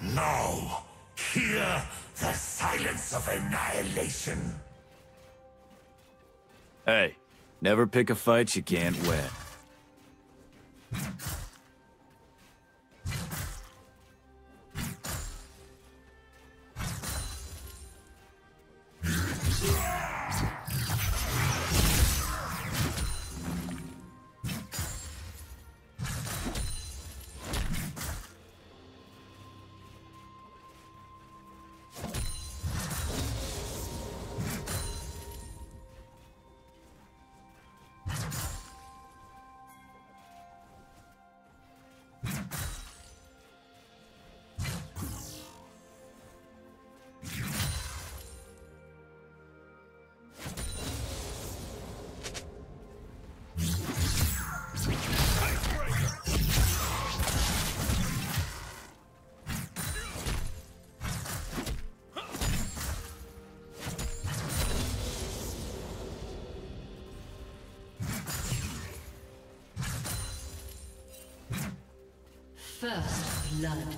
Now, hear the silence of annihilation. Hey, never pick a fight you can't win. First blood.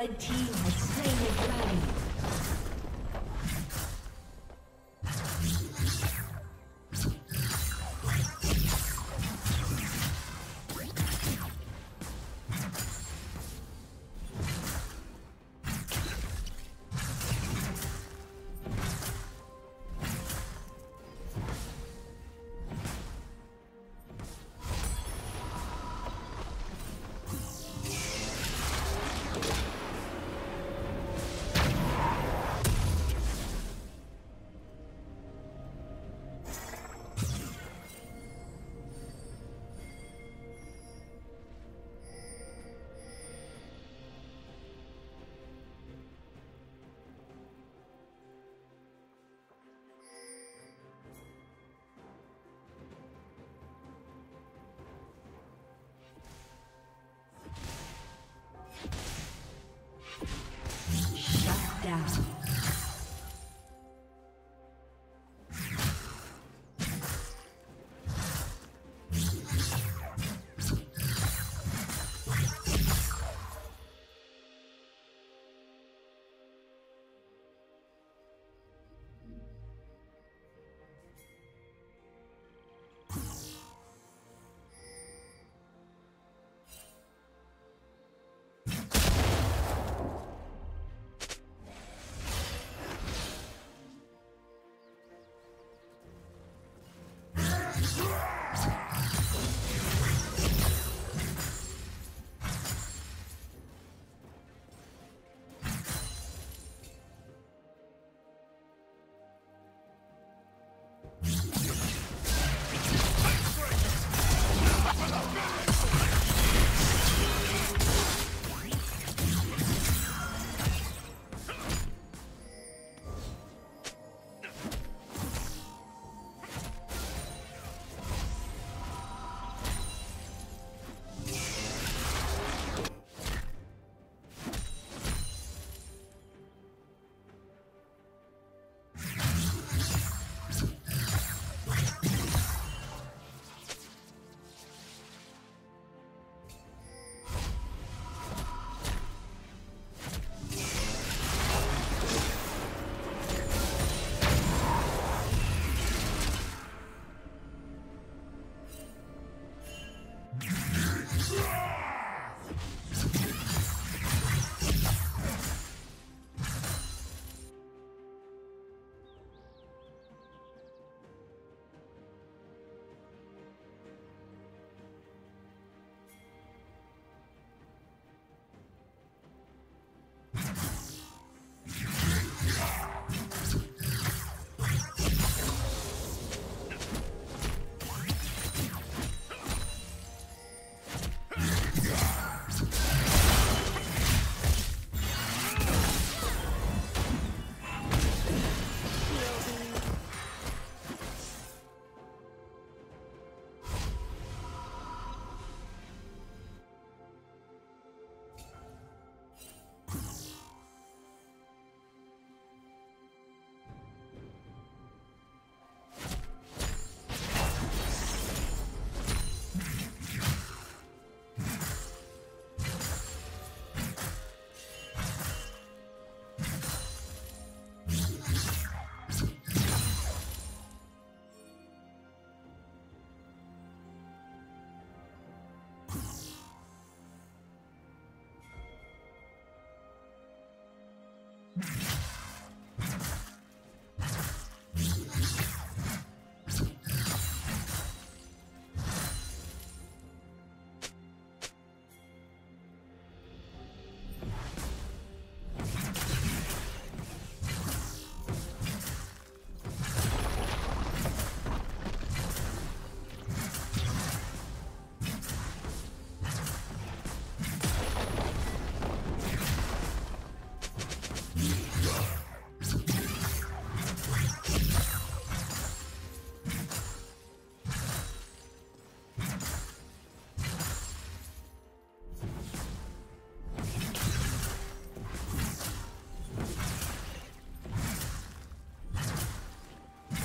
Red team has slain the dragon.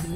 Blue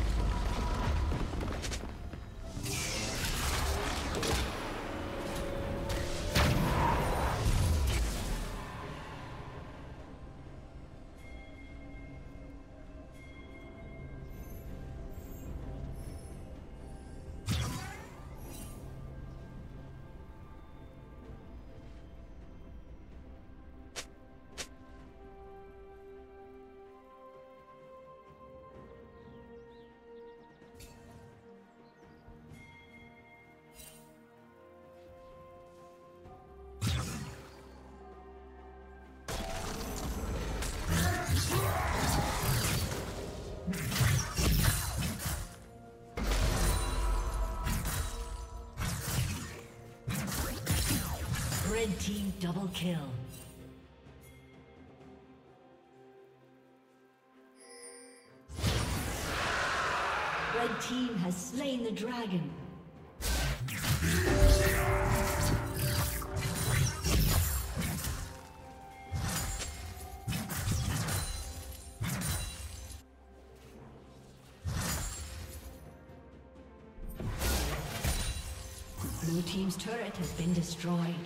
Red team double kill. Red team has slain the dragon. Blue team's turret has been destroyed.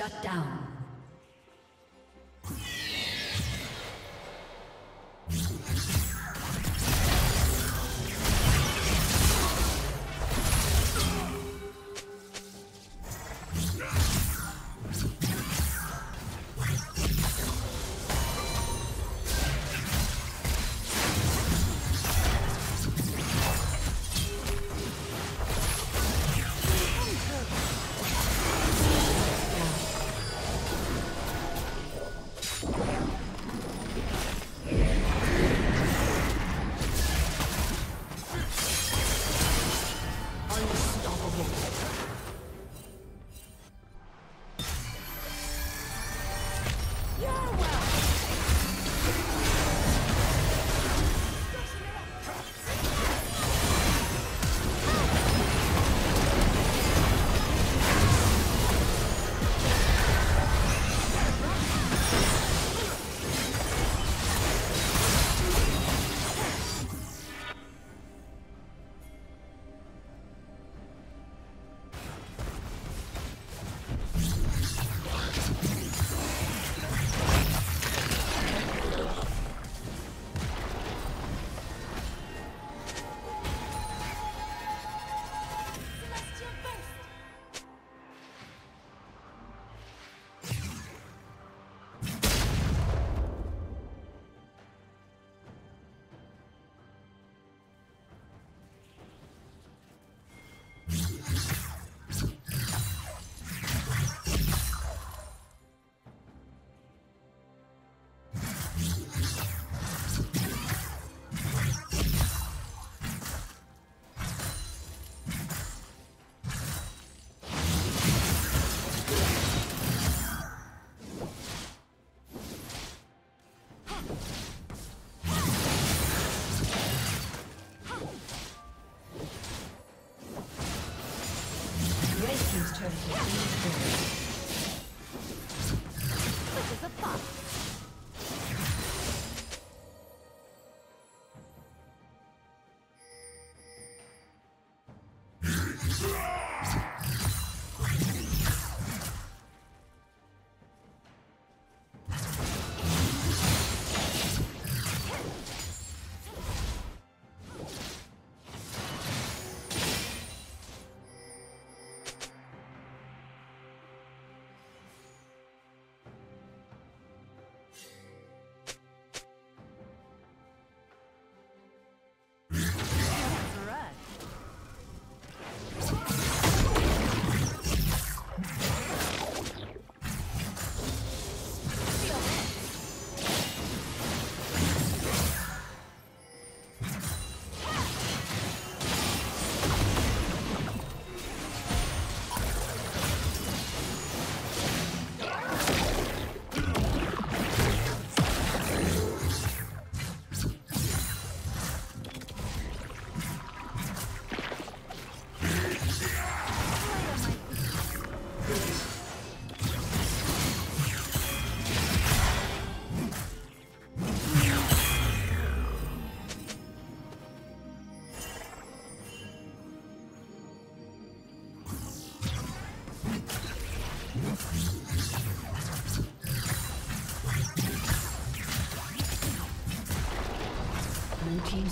Shut down.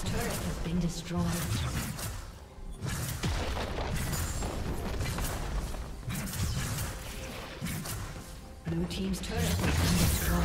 team's turret has been destroyed. Blue team's turret has been destroyed.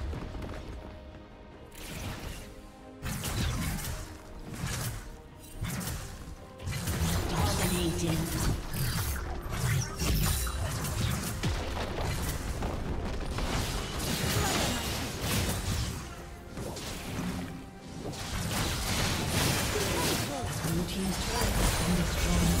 destroyed. Blue team's turret has been destroyed.